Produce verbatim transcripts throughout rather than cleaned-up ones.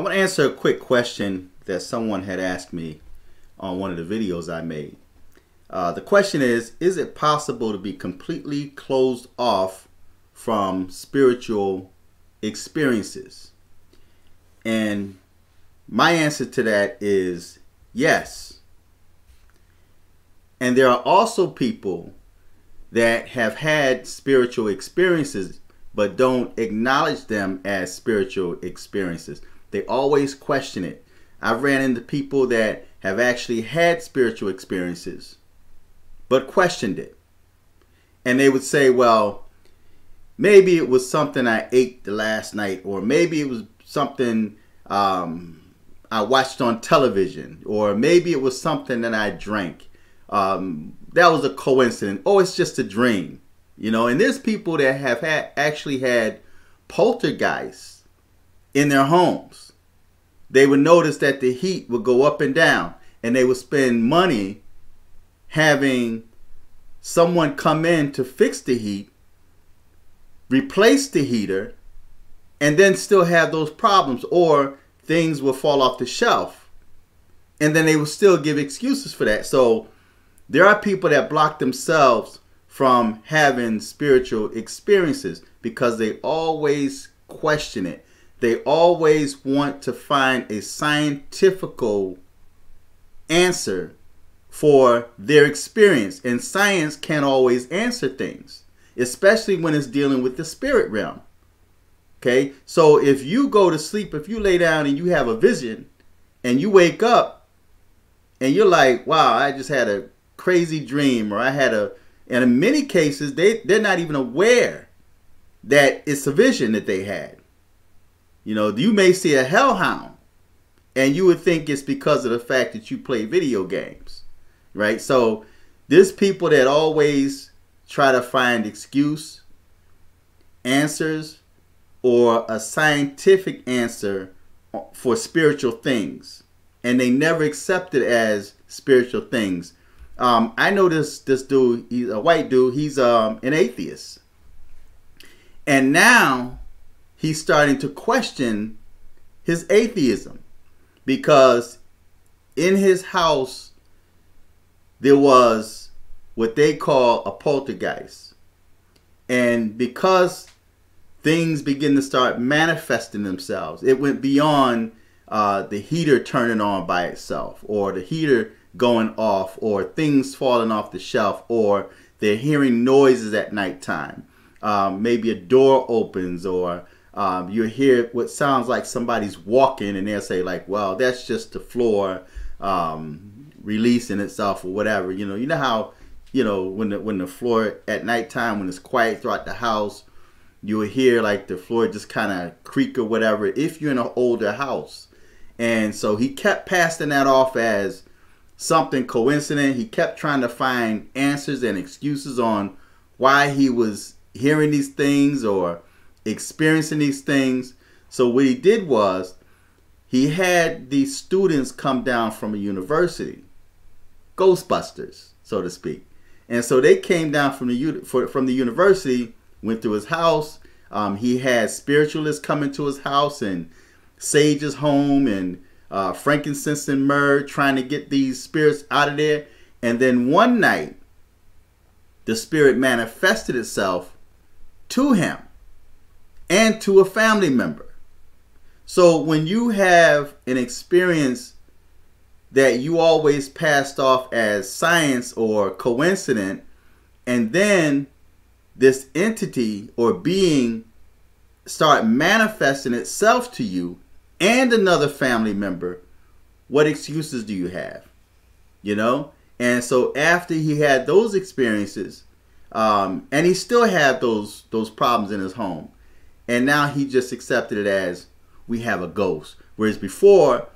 I'm going to answer a quick question that someone had asked me on one of the videos I made. Uh, the question is, is it possible to be completely closed off from spiritual experiences? And my answer to that is yes. And there are also people that have had spiritual experiences but don't acknowledge them as spiritual experiences. They always question it. I've ran into people that have actually had spiritual experiences but questioned it. And they would say, well, maybe it was something I ate the last night, or maybe it was something um, I watched on television, or maybe it was something that I drank. Um, that was a coincidence. Oh, it's just a dream. You know, and there's people that have had, actually had poltergeists in their homes. They would notice that the heat would go up and down, and they would spend money having someone come in to fix the heat, replace the heater, and then still have those problems, or things will fall off the shelf. And then they will still give excuses for that. So there are people that block themselves from having spiritual experiences because they always question it. They always want to find a scientific answer for their experience. And science can't always answer things, especially when it's dealing with the spirit realm. Okay, so if you go to sleep, if you lay down and you have a vision and you wake up and you're like, wow, I just had a crazy dream, or I had a, and in many cases, they, they're not even aware that it's a vision that they had. You know, you may see a hellhound and you would think it's because of the fact that you play video games, right? So there's people that always try to find excuse, answers, or a scientific answer for spiritual things, and they never accept it as spiritual things. Um, I know this, this dude, he's a white dude, he's um, an atheist. And now he's starting to question his atheism because in his house there was what they call a poltergeist. And because things begin to start manifesting themselves, it went beyond uh, the heater turning on by itself, or the heater going off, or things falling off the shelf, or they're hearing noises at nighttime. Um, maybe a door opens, or um, you hear what sounds like somebody's walking, and they'll say like, well, that's just the floor um, releasing itself or whatever. You know, you know how, you know, when the, when the floor at nighttime, when it's quiet throughout the house, you will hear like the floor just kind of creak or whatever if you're in an older house. And so he kept passing that off as something coincident. He kept trying to find answers and excuses on why he was hearing these things or experiencing these things. So what he did was he had these students come down from a university, Ghostbusters, so to speak. And so they came down from the, from the university, went to his house. Um, he had spiritualists coming to his house and Sage's home and uh, frankincense and myrrh, trying to get these spirits out of there. And then one night, the spirit manifested itself to him and to a family member. So when you have an experience that you always passed off as science or coincidence, and then this entity or being start manifesting itself to you and another family member, what excuses do you have? You know? And so after he had those experiences, um, and he still had those, those problems in his home, and now he just accepted it as, we have a ghost. Whereas before,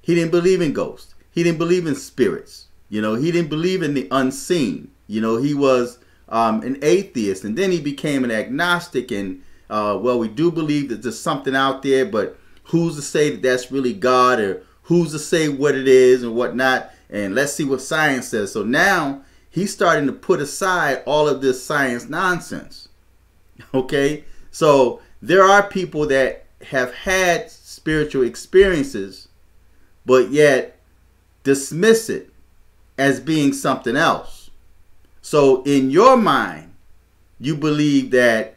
he didn't believe in ghosts. He didn't believe in spirits. You know, he didn't believe in the unseen. You know, he was Um, an atheist, and then he became an agnostic, and uh, well, we do believe that there's something out there, but who's to say that that's really God, or who's to say what it is and whatnot, and let's see what science says. So now he's starting to put aside all of this science nonsense. Okay, so there are people that have had spiritual experiences, but yet dismiss it as being something else. So in your mind, you believe that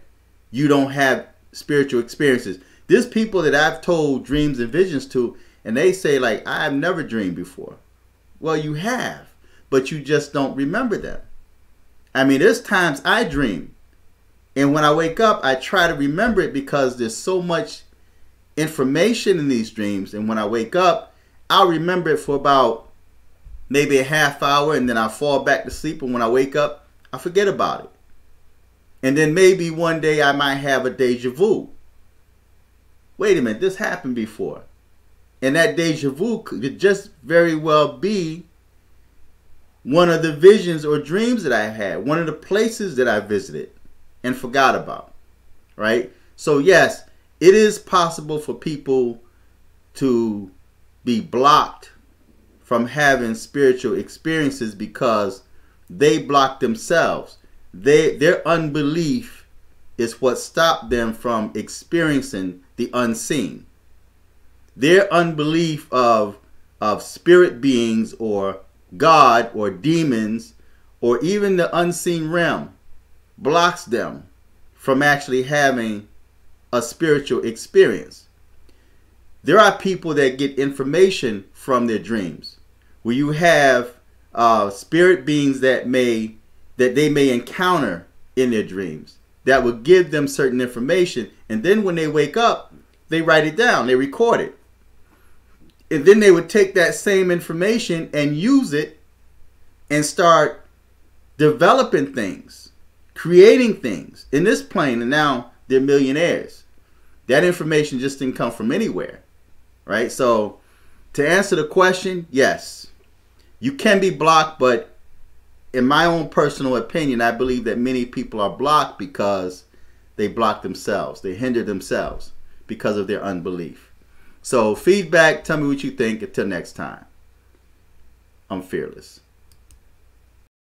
you don't have spiritual experiences. There's people that I've told dreams and visions to, and they say, like, I've never dreamed before. Well, you have, but you just don't remember them. I mean, there's times I dream, and when I wake up, I try to remember it because there's so much information in these dreams. And when I wake up, I'll remember it for about maybe a half hour, and then I'll fall back to sleep. And when I wake up, I forget about it. And then maybe one day I might have a deja vu. Wait a minute, this happened before. And that deja vu could just very well be one of the visions or dreams that I had, one of the places that I visited and forgot about, right? So yes, it is possible for people to be blocked from having spiritual experiences because they block themselves. They, their unbelief is what stopped them from experiencing the unseen. Their unbelief of, of spirit beings or God or demons or even the unseen realm blocks them from actually having a spiritual experience. There are people that get information from their dreams, where you have uh, spirit beings that may that they may encounter in their dreams that will give them certain information, and then when they wake up, they write it down, they record it. And then they would take that same information and use it and start developing things, creating things in this plane. And now they're millionaires. That information just didn't come from anywhere, right? So to answer the question, yes, you can be blocked. But in my own personal opinion, I believe that many people are blocked because they block themselves. They hinder themselves because of their unbelief. So feedback, tell me what you think. Until next time, I'm fearless.